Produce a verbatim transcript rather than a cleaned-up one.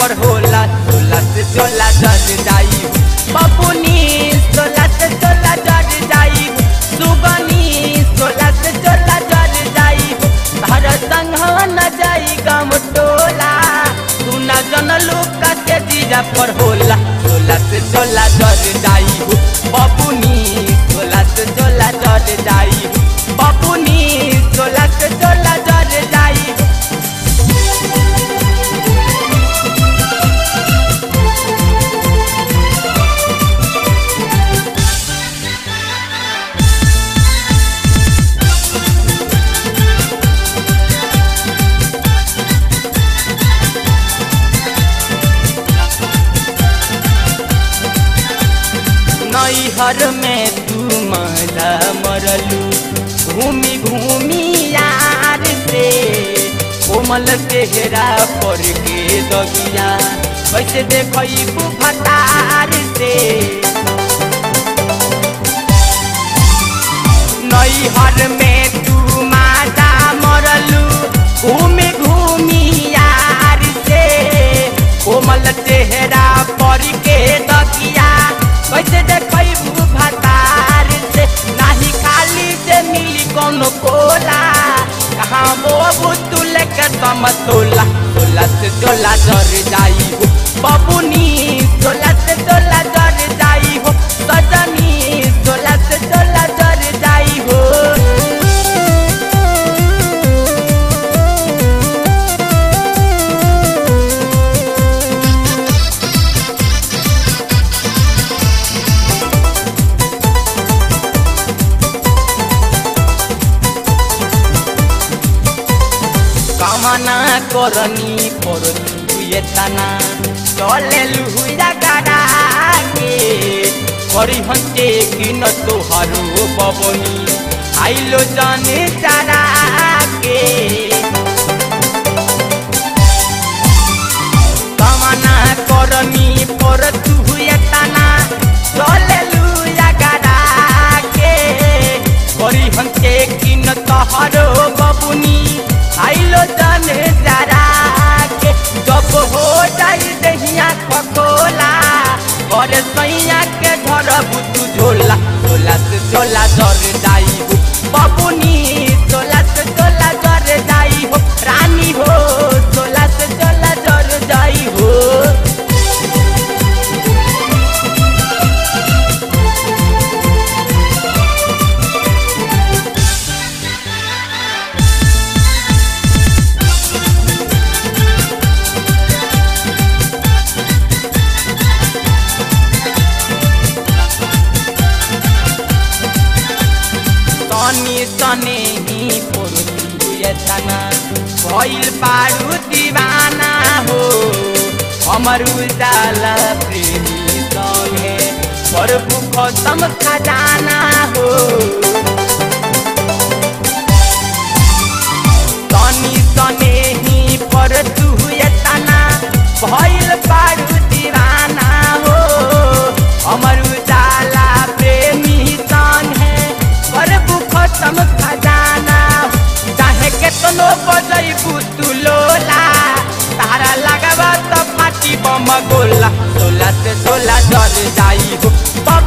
पर होला होला से होला डर जाई बापुनी होला से होला डर जाई सुबनी होला से होला डर जाई हर संग न जाई गम टोला तू न जन लोग का के दीजा पर होला होला से होला डर जाई बापुनी होला से होला डर जाई बापुनी होला से होला डर जाई घर में तू माला मरलू घूमी घूमी यार से कोमल चेहरा पर के दगिया वैसे देखू फटार से नैहर में तू माला मरलू घूमी घूमी यार से कोमल चेहरा पर के दगिया वैसे देखू भतार से नहीं खाली से मिली कोनो कोला कहाँ बोबू तू लेके समतोला तोला से तोला डर जाई हो बाबूनी तोला से तोला डर जाई हो सजनी तोला से तोला डर जाई हो कामना करनी परतुए तना चले लुहुया गाड़ा के करी हंसे कि न तोहरो बबनी आइलो जाने चारा के कामना करनी परतुए तना चले लुहुया गाड़ा के करी हंसे कि न तोहरो बबनी आइलो जाने जरा के जब हो जाई दहिया खकोला करे सैया के धरबू तू झोला झोला से झोला डर जाई हो बाबूनी झोला से झोला डर जाई हो रानी हो झोला से झोला डर जाई हो तने ही पोरुए तना कोइल पारू दीवाना हो हमर उजाला प्रेमी संगे प्रभु खत्म खजाना हो तनी तने ही पोरुए तना कोइल पारू दीवाना हो हमर उजाला प्रेमी संगे प्रभु खत्म खजाना चाहे केतनो बजई तू लोला तारा लगावा त फाटी बम गोला सोला से सोला डर जाई हो।